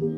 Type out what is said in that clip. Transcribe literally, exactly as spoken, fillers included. This is